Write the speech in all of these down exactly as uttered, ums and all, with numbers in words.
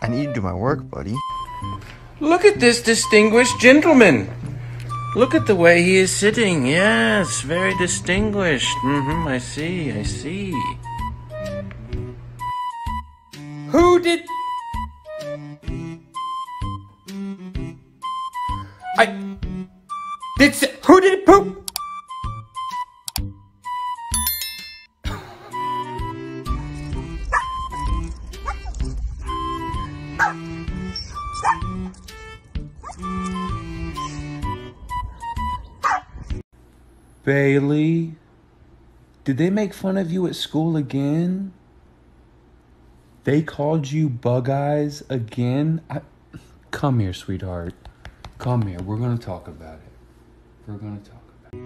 I need to do my work, buddy. Look at this distinguished gentleman. Look at the way he is sitting. Yes, very distinguished. Mm-hmm, I see, I see. Who did... I... Did... Who did poop? Bailey, did they make fun of you at school again? They called you Bug Eyes again? I... Come here, sweetheart. Come here. We're going to talk about it. We're going to talk about it.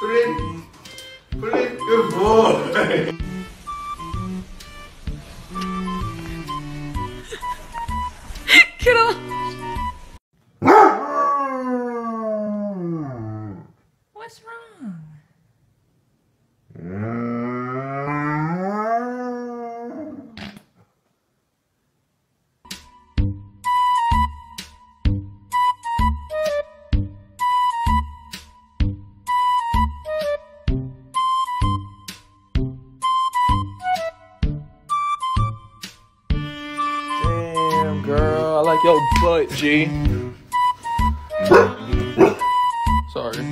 Put it. Put it. Good boy. Get off. What's wrong? Damn, girl, I like your butt, G. Sorry.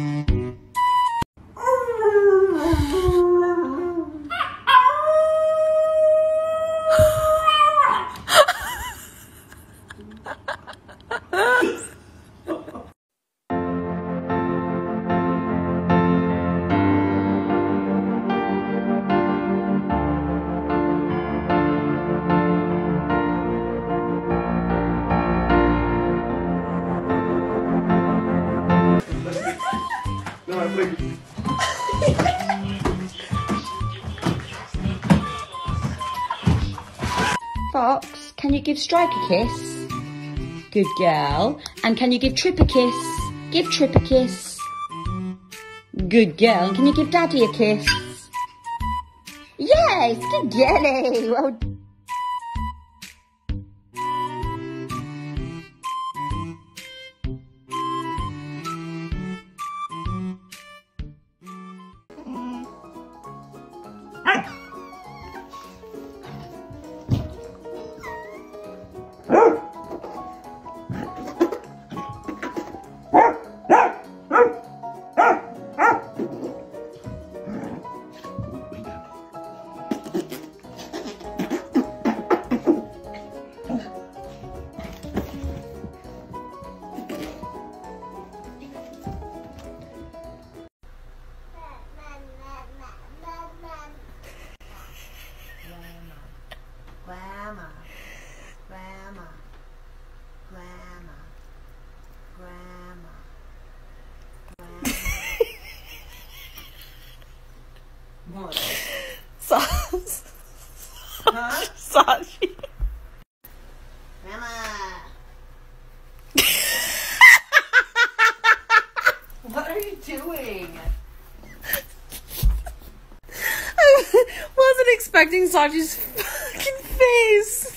No, I think Fox, can you give Strike a kiss? Good girl. And can you give Trip a kiss? Give Trip a kiss. Good girl. And can you give Daddy a kiss? Yes, good girlie. Well Grandma, grandma, grandma, grandma, grandma. What? Sashi. Huh? Sashi. Grandma. What are you doing? I wasn't expecting Sashi's face.